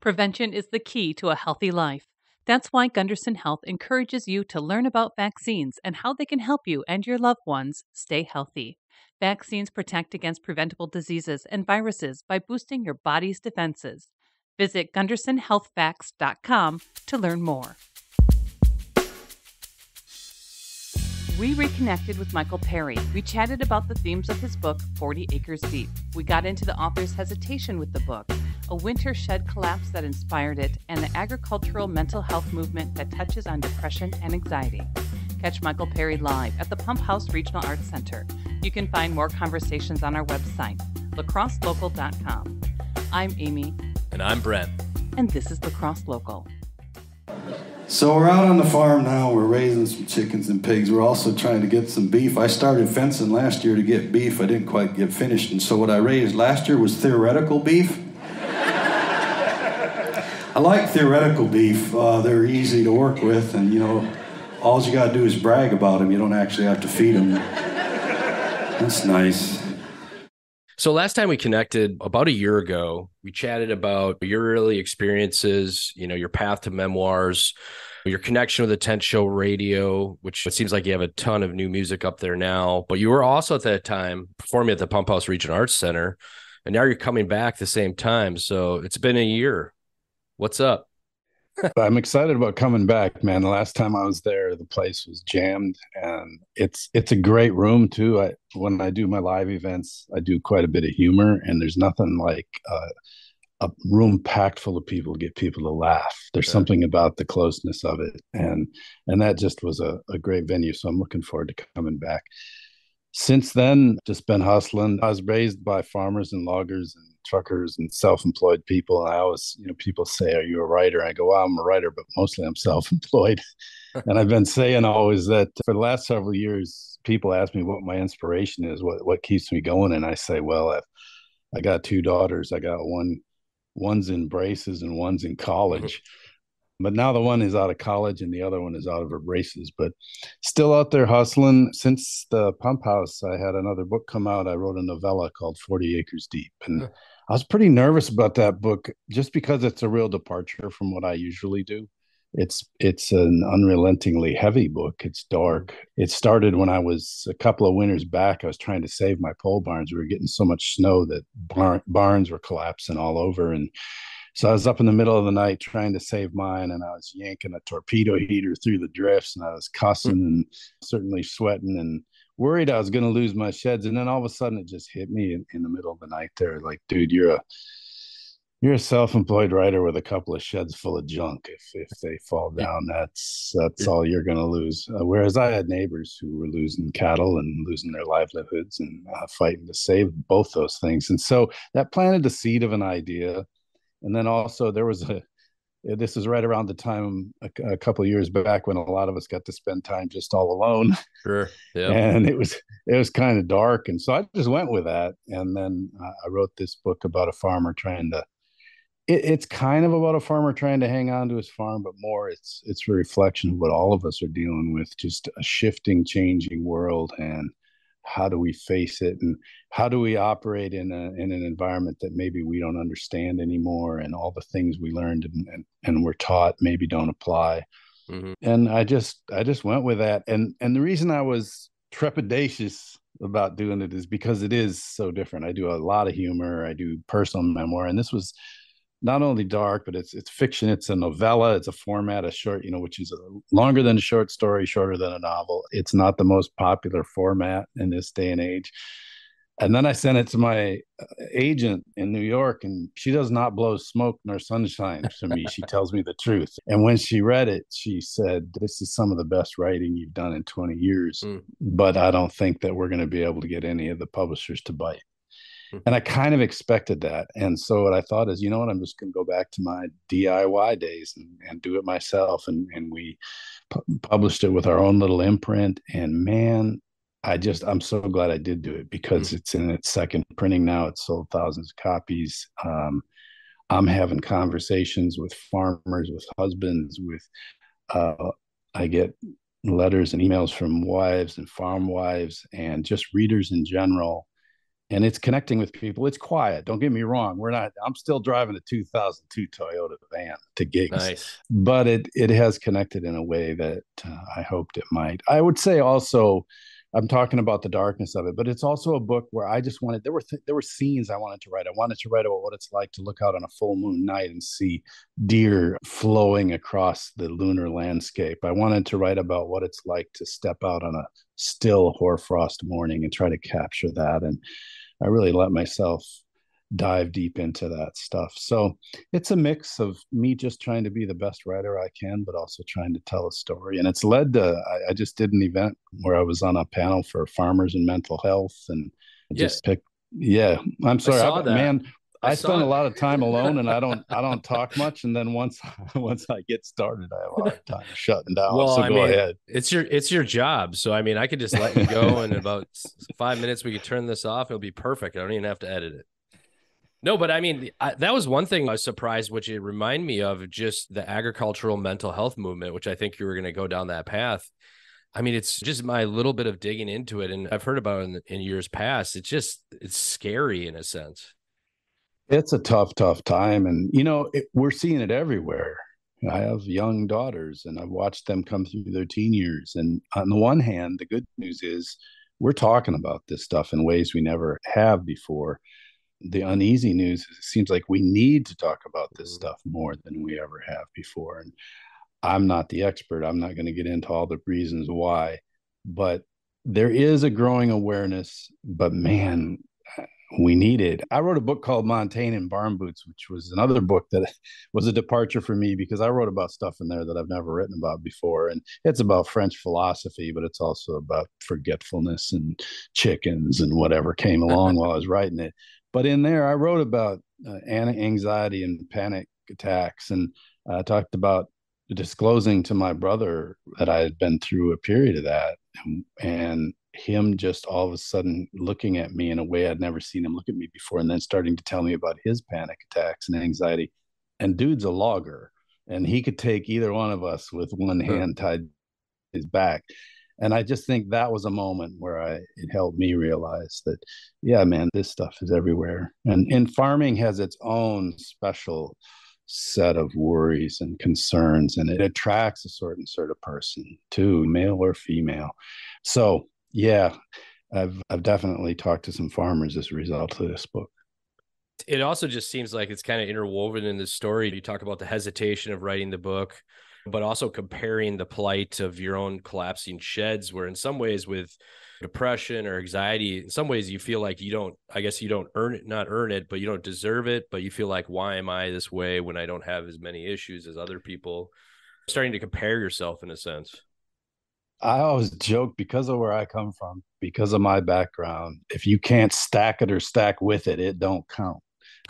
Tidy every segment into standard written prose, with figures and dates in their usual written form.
Prevention is the key to a healthy life. That's why Gunderson Health encourages you to learn about vaccines and how they can help you and your loved ones stay healthy. Vaccines protect against preventable diseases and viruses by boosting your body's defenses. Visit GundersonHealthFacts.com to learn more. We reconnected with Michael Perry. We chatted about the themes of his book, 40 Acres Deep. We got into the author's hesitation with the book, a winter shed collapse that inspired it, and the agricultural mental health movement that touches on depression and anxiety. Catch Michael Perry live at the Pump House Regional Arts Center. You can find more conversations on our website, lacrosselocal.com. I'm Amy. And I'm Brent. And this is La Crosse Local. So we're out on the farm now. We're raising some chickens and pigs. We're also trying to get some beef. I started fencing last year to get beef. I didn't quite get finished. And so what I raised last year was theoretical beef. I like theoretical beef. They're easy to work with. And, you know, all you got to do is brag about them. You don't actually have to feed them. That's nice. So last time we connected, about a year ago, we chatted about your early experiences, you know, your path to memoirs, your connection with the Tent Show Radio, which it seems like you have a ton of new music up there now. But you were also at that time performing at the Pump House Regional Arts Center, and now you're coming back the same time. So it's been a year. What's up? I'm excited about coming back, man. The last time I was there, the place was jammed, and it's a great room too. When I do my live events, I do quite a bit of humor, and there's nothing like a room packed full of people to get people to laugh. There's something about the closeness of it, and that just was a great venue. So I'm looking forward to coming back. Since then, just been hustling. I was raised by farmers and loggers and truckers and self-employed people. And I always, you know, people say, "Are you a writer?" And I go, "Well, I'm a writer, but mostly I'm self-employed." And I've been saying always that for the last several years, people ask me what my inspiration is, what keeps me going. And I say, well, I got two daughters. I got one's in braces and one's in college. But now the one is out of college and the other one is out of her braces, but still out there hustling. Since the Pump House, I had another book come out. I wrote a novella called 40 Acres Deep. And I was pretty nervous about that book just because it's a real departure from what I usually do. It's an unrelentingly heavy book. It's dark. It started when I was a couple of winters back. I was trying to save my pole barns. We were getting so much snow that barns were collapsing all over. And so I was up in the middle of the night trying to save mine, and I was yanking a torpedo heater through the drifts, and I was cussing and certainly sweating and worried I was going to lose my sheds. And then all of a sudden it just hit me in the middle of the night there. Like, dude, you're a self-employed writer with a couple of sheds full of junk. If they fall down, that's all you're going to lose. Whereas I had neighbors who were losing cattle and losing their livelihoods and fighting to save both those things. And so that planted the seed of an idea. And then also there was this is right around the time a couple of years back when a lot of us got to spend time just all alone. Sure. Yeah. And it was kind of dark. And so I just went with that. And then I wrote this book about a farmer trying to, it's kind of about a farmer trying to hang on to his farm, but more it's a reflection of what all of us are dealing with, just a shifting, changing world. And how do we face it, and how do we operate in an environment that maybe we don't understand anymore, and all the things we learned and were taught maybe don't apply. Mm-hmm. And I just went with that. And the reason I was trepidatious about doing it is because it is so different. I do a lot of humor. I do personal memoir, and this was not only dark, but it's fiction. It's a novella. It's a format, a short, you know, which is longer than a short story, shorter than a novel. It's not the most popular format in this day and age. And then I sent it to my agent in New York, and she does not blow smoke nor sunshine to me. She tells me the truth. And when she read it, she said, "This is some of the best writing you've done in 20 years, but I don't think that we're going to be able to get any of the publishers to bite." And I kind of expected that. And so what I thought is, you know what, I'm just going to go back to my DIY days and do it myself. And we published it with our own little imprint. And man, I'm so glad I did do it, because it's in its second printing now. It's sold thousands of copies. I'm having conversations with farmers, with husbands, with I get letters and emails from wives and farm wives and just readers in general. and it's connecting with people. It's quiet. Don't get me wrong. I'm still driving a 2002 Toyota van to gigs, nice. But it has connected in a way that I hoped it might. I would say also, I'm talking about the darkness of it, but it's also a book where I just wanted, there were scenes I wanted to write. I wanted to write about what it's like to look out on a full moon night and see deer flowing across the lunar landscape. I wanted to write about what it's like to step out on a still hoarfrost morning and try to capture that. And I really let myself dive deep into that stuff. So it's a mix of me just trying to be the best writer I can, but also trying to tell a story. And it's led to, I just did an event where I was on a panel for farmers and mental health, and I just picked, I'm sorry, I spend a lot of time alone, and I don't talk much. And then once I get started, I have a hard time shutting down. Well, so go ahead. It's your job. So, I mean, I could just let you go, and in about 5 minutes, we could turn this off. It'll be perfect. I don't even have to edit it. No, but I mean, that was one thing I was surprised, which it reminded me of just the agricultural mental health movement, which I think you were going to go down that path. I mean, it's just my little bit of digging into it. And I've heard about it in years past. It's scary in a sense. It's a tough time. And, you know, we're seeing it everywhere. I have young daughters, and I've watched them come through their teen years. And on the one hand, the good news is we're talking about this stuff in ways we never have before. The uneasy news is it seems like we need to talk about this stuff more than we ever have before. And I'm not the expert. I'm not going to get into all the reasons why, but there is a growing awareness, but man, we need it. I wrote a book called Montaigne and Barn Boots, which was another book that was a departure for me because I wrote about stuff in there that I've never written about before. And it's about French philosophy, but it's also about forgetfulness and chickens and whatever came along while I was writing it. But in there, I wrote about anxiety and panic attacks, and I talked about disclosing to my brother that I had been through a period of that, and him just all of a sudden looking at me in a way I'd never seen him look at me before, and then starting to tell me about his panic attacks and anxiety. And dude's a logger, and he could take either one of us with one hand tied his back. And I just think that was a moment where it helped me realize that, yeah, man, this stuff is everywhere. And farming has its own special set of worries and concerns, and it attracts a certain sort of person too, male or female. So, yeah, I've definitely talked to some farmers as a result of this book. It also just seems like it's kind of interwoven in this story. You talk about the hesitation of writing the book, but also comparing the plight of your own collapsing sheds, where in some ways with depression or anxiety, in some ways you feel like you don't earn it, but you don't deserve it. But you feel like, why am I this way when I don't have as many issues as other people? Starting to compare yourself in a sense. I always joke, because of where I come from, because of my background, if you can't stack it or stack with it, it don't count.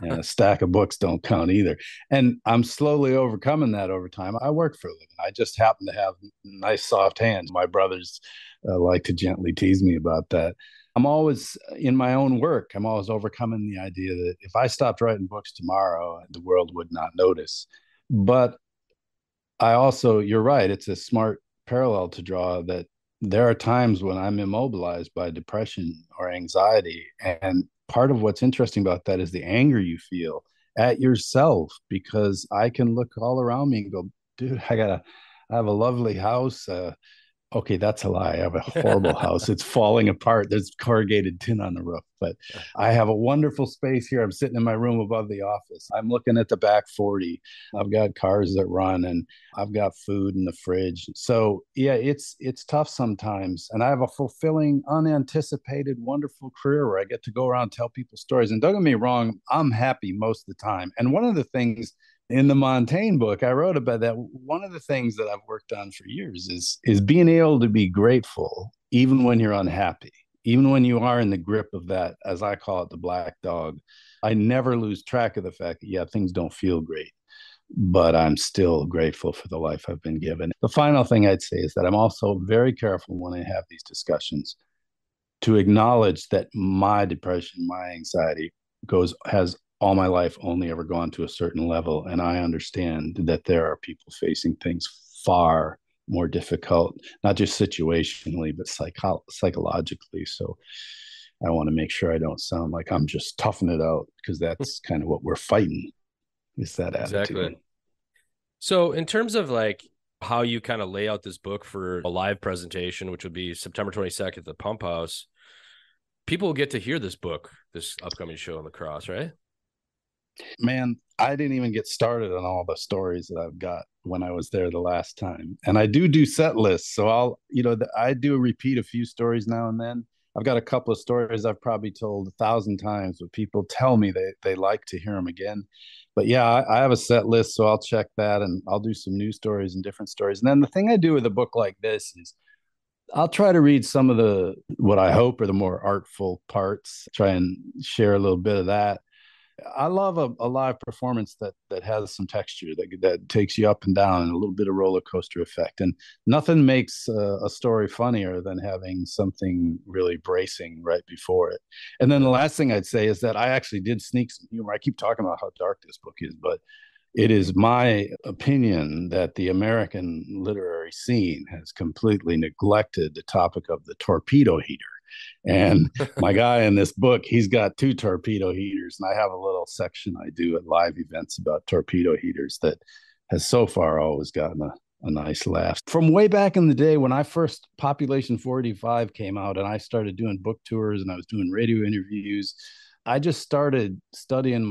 And a stack of books don't count either. And I'm slowly overcoming that over time. I work for a living. I just happen to have nice soft hands. My brothers like to gently tease me about that. I'm always in my own work. I'm always overcoming the idea that if I stopped writing books tomorrow, the world would not notice. But I also, you're right, it's a smart parallel to draw that there are times when I'm immobilized by depression or anxiety, and part of what's interesting about that is the anger you feel at yourself, because I can look all around me and go, dude, I have a lovely house. Okay, that's a lie. I have a horrible house. It's falling apart. There's corrugated tin on the roof, but I have a wonderful space here. I'm sitting in my room above the office. I'm looking at the back 40. I've got cars that run, and I've got food in the fridge. So yeah, it's tough sometimes. And I have a fulfilling, unanticipated, wonderful career where I get to go around and tell people stories. And don't get me wrong, I'm happy most of the time. And one of the things in the Montaigne book, I wrote about that. One of the things that I've worked on for years is being able to be grateful, even when you're unhappy, even when you are in the grip of that, as I call it, the black dog. I never lose track of the fact that, yeah, things don't feel great, but I'm still grateful for the life I've been given. The final thing I'd say is that I'm also very careful when I have these discussions to acknowledge that my depression, my anxiety has all my life only ever gone to a certain level. And I understand that there are people facing things far more difficult, not just situationally, but psychologically. So I want to make sure I don't sound like I'm just toughing it out, because that's kind of what we're fighting, is that attitude. Exactly. So in terms of like how you kind of lay out this book for a live presentation, which would be September 22nd at the Pump House, people will get to hear this book, this upcoming show on La Crosse, right? Man, I didn't even get started on all the stories that I've got when I was there the last time. And I do set lists. So I'll, you know, I do repeat a few stories now and then. I've got a couple of stories I've probably told 1,000 times, but people tell me they like to hear them again. But yeah, I have a set list, so I'll check that, and I'll do some new stories and different stories. And then the thing I do with a book like this is I'll try to read some of the, what I hope are the more artful parts, try and share a little bit of that. I love a live performance that has some texture, that takes you up and down, and a little bit of roller coaster effect. And nothing makes a story funnier than having something really bracing right before it. And then the last thing I'd say is that I actually did sneak some humor. I keep talking about how dark this book is, but it is my opinion that the American literary scene has completely neglected the topic of the torpedo heater. And my guy in this book, he's got 2 torpedo heaters, and I have a little section I do at live events about torpedo heaters that has so far always gotten a nice laugh. From way back in the day when I first, Population 485 came out and I started doing book tours and I was doing radio interviews, I just started studying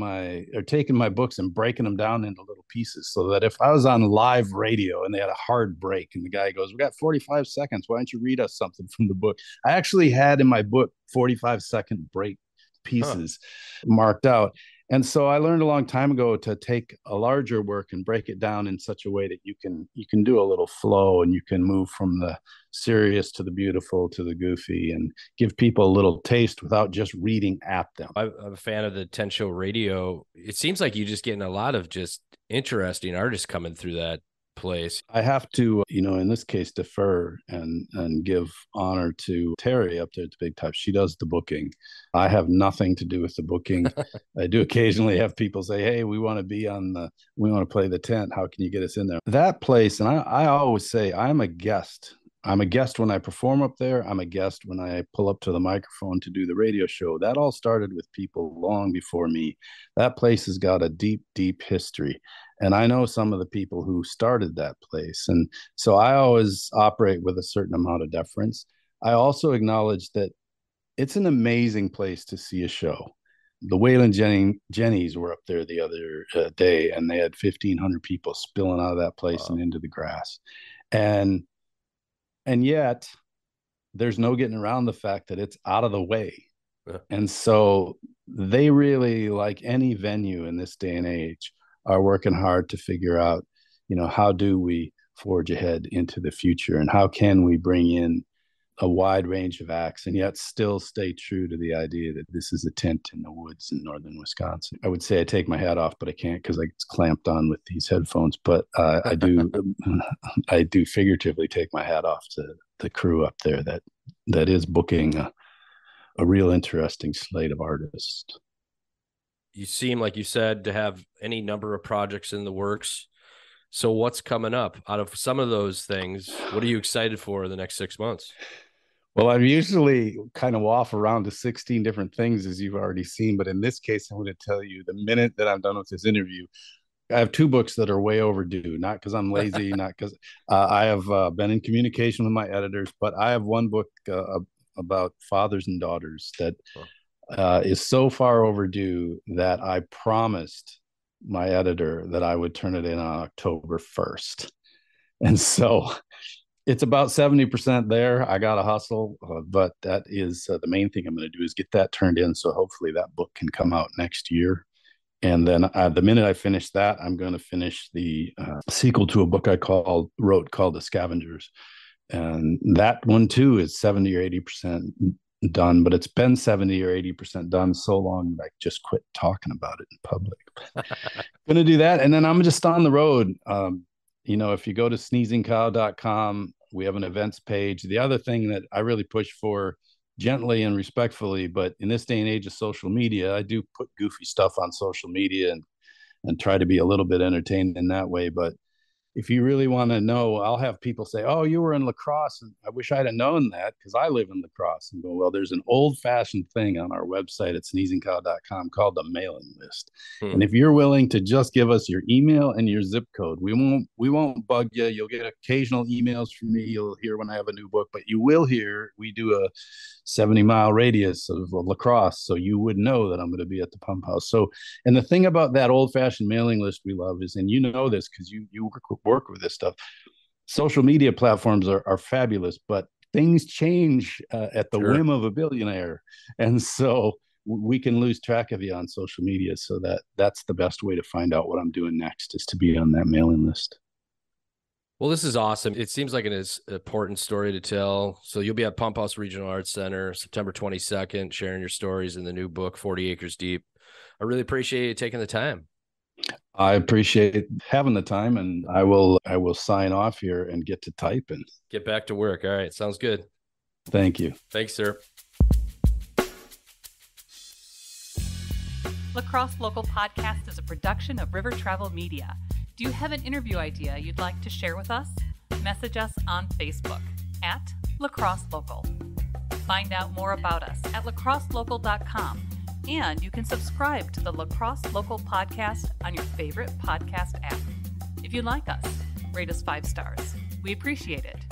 taking my books and breaking them down into little pieces, so that if I was on live radio and they had a hard break and the guy goes, "We got 45 seconds. Why don't you read us something from the book?" I actually had in my book 45-second break pieces marked out. And so I learned a long time ago to take a larger work and break it down in such a way that you can do a little flow, and you can move from the serious to the beautiful to the goofy, and give people a little taste without just reading at them. I'm a fan of the Tent Show Radio. It seems like you're just getting a lot of just interesting artists coming through that place. I have to, in this case, defer and give honor to Terry up there at the Big Top. She does the booking. I have nothing to do with the booking. I do occasionally have people say, "Hey, we want to play the tent. How can you get us in there?" That place, and I always say, I'm a guest. I'm a guest when I perform up there. I'm a guest when I pull up to the microphone to do the radio show. That all started with people long before me. That place has got a deep, deep history. And I know some of the people who started that place. And so I always operate with a certain amount of deference. I also acknowledge that it's an amazing place to see a show. The Wailin' Jennys were up there the other day, and they had 1,500 people spilling out of that place and into the grass. And yet there's no getting around the fact that it's out of the way. Yeah. And so they really, like any venue in this day and age, are working hard to figure out, how do we forge ahead into the future, and how can we bring in a wide range of acts and yet still stay true to the idea that this is a tent in the woods in northern Wisconsin. I would say I take my hat off, but I can't because it's clamped on with these headphones. But I do figuratively take my hat off to the crew up there that is booking a real interesting slate of artists. You seem, like you said, to have any number of projects in the works. So what's coming up out of some of those things? What are you excited for in the next 6 months? Well, I'm usually kind of off around to 16 different things, as you've already seen. But in this case, I'm going to tell you the minute that I'm done with this interview. I have 2 books that are way overdue, not because I'm lazy, not because I have been in communication with my editors, but I have one book about fathers and daughters that is so far overdue that I promised my editor that I would turn it in on October 1st. And so it's about 70% there. I got to hustle, but that is the main thing I'm going to do is get that turned in. So hopefully that book can come out next year. And then the minute I finish that, I'm going to finish the sequel to a book I wrote called The Scavengers. And that one too is 70 or 80% done, but it's been 70 or 80% done so long that I just quit talking about it in public. Gonna do that, and then I'm just on the road. If you go to sneezingcow.com, we have an events page. The other thing that I really push for, gently and respectfully, but in this day and age of social media, I do put goofy stuff on social media and try to be a little bit entertained in that way. But if you really want to know, I'll have people say, oh, you were in La Crosse. And I wish I'd have known that because I live in La Crosse. And go, well, there's an old fashioned thing on our website at sneezingcow.com called the mailing list. And if you're willing to just give us your email and your zip code, we won't bug you. You'll get occasional emails from me. You'll hear when I have a new book, but you will hear we do a 70-mile radius of La Crosse. So you would know that I'm going to be at the Pump House. So, and the thing about that old fashioned mailing list we love is, and you know this because you work with this stuff, social media platforms are fabulous, but things change at the whim of a billionaire. And so we can lose track of you on social media. So that's the best way to find out what I'm doing next is to be on that mailing list. Well, this is awesome. It seems like an important story to tell. So you'll be at Pump House Regional Arts Center, September 22nd, sharing your stories in the new book, 40 Acres Deep. I really appreciate you taking the time. I appreciate having the time, and I will sign off here and get to type and get back to work. All right. Sounds good. Thank you. Thanks, sir. La Crosse Local Podcast is a production of River Travel Media. Do you have an interview idea you'd like to share with us? Message us on Facebook at La Crosse Local. Find out more about us at lacrosselocal.com. And you can subscribe to the La Crosse Local Podcast on your favorite podcast app. If you like us, rate us 5 stars. We appreciate it.